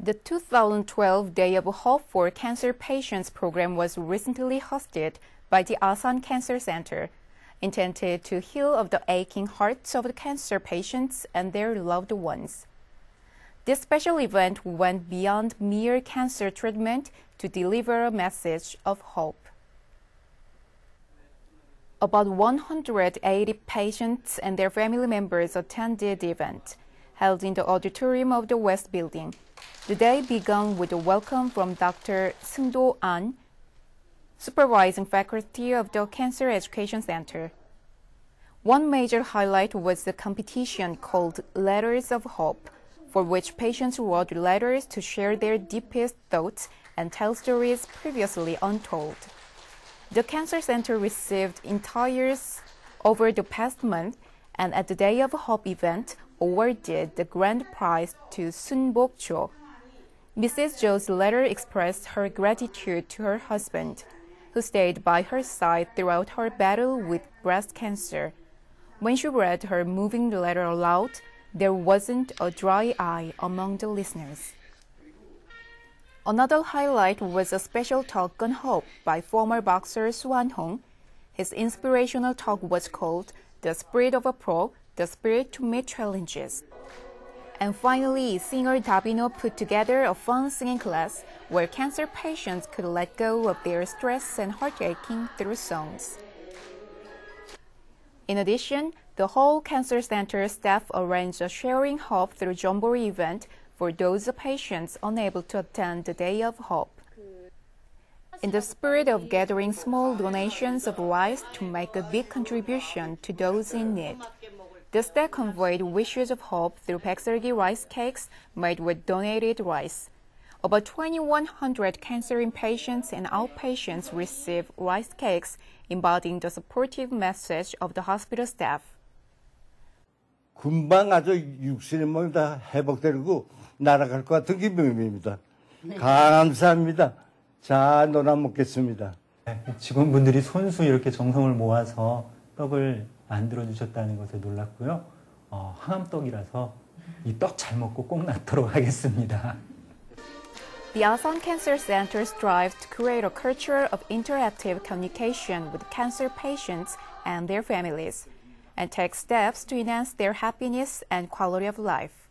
The 2012 Day of Hope for Cancer Patients program was recently hosted by the Asan Cancer Center, intended to heal of the aching hearts of the cancer patients and their loved ones. This special event went beyond mere cancer treatment to deliver a message of hope. About 180 patients and their family members attended the event, held in the auditorium of the West Building. The day began with a welcome from Dr. Seung-do Ahn, supervising faculty of the Cancer Education Center. One major highlight was the competition called Letters of Hope, for which patients wrote letters to share their deepest thoughts and tell stories previously untold. The Cancer Center received entries over the past month, and at the Day of Hope event awarded the grand prize to Soon-Bok Cho. Mrs. Jo's letter expressed her gratitude to her husband, who stayed by her side throughout her battle with breast cancer. When she read her moving letter aloud, there wasn't a dry eye among the listeners. Another highlight was a special talk on hope by former boxer Su-An-Hong. His inspirational talk was called "The Spirit of a Pro, the Spirit to Meet Challenges." And finally, singer Dabin Oh put together a fun singing class where cancer patients could let go of their stress and heart-aching through songs. In addition, the whole Cancer Center staff arranged a Sharing Hope through Jamboree event for those patients unable to attend the Day of Hope. In the spirit of gathering small donations of rice to make a big contribution to those in need, the staff conveyed wishes of hope through Peksergi Rice Cakes made with donated rice. About 2,100 cancer inpatients and outpatients received rice cakes, embodying the supportive message of the hospital staff. 금방 아주 육신이 다 회복되고 날아갈 것 같은 기분입니다. 감사합니다. 자, 놀아 먹겠습니다. 직원분들이 손수 이렇게 정성을 모아서 떡을 만들어 주셨다는 것에 놀랐고요. 항암떡이라서 이 떡 잘 먹고 꼭 낫도록 하겠습니다. The Asan Cancer Center strives to create a culture of interactive communication with cancer patients and their families, and takes steps to enhance their happiness and quality of life.